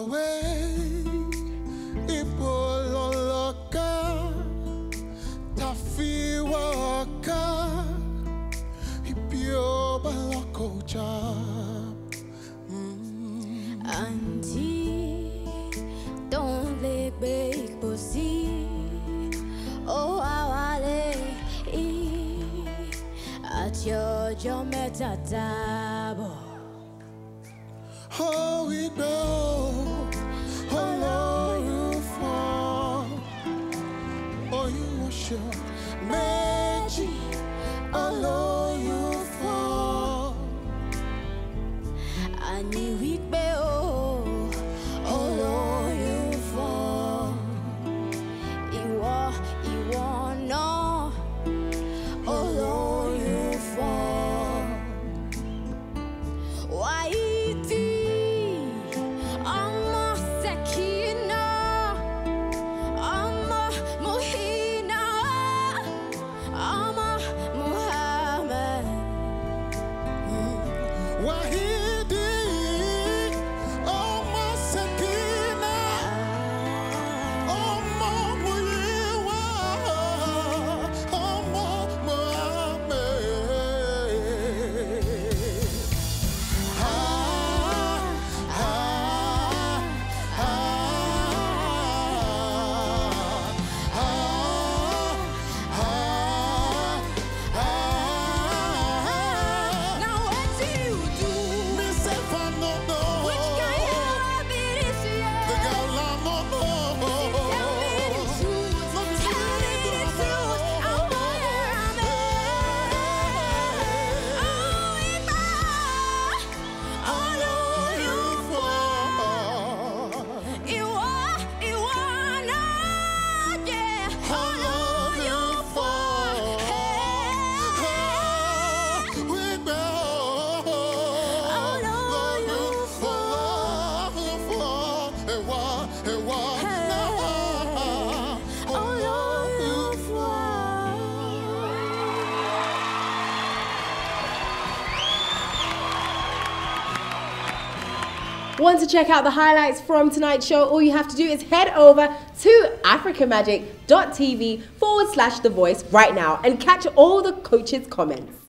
way ipololoka tafiwaka ipiobalokocha andi don't let big bossy oh awale I at your jometata. Oh, we know, oh, you fall. Oh, you are sure. Magic, oh, you fall. I knew we know, oh, you fall. You are no, oh, you fall. Why? Want to check out the highlights from tonight's show? All you have to do is head over to africamagic.tv/thevoice right now and catch all the coaches' comments.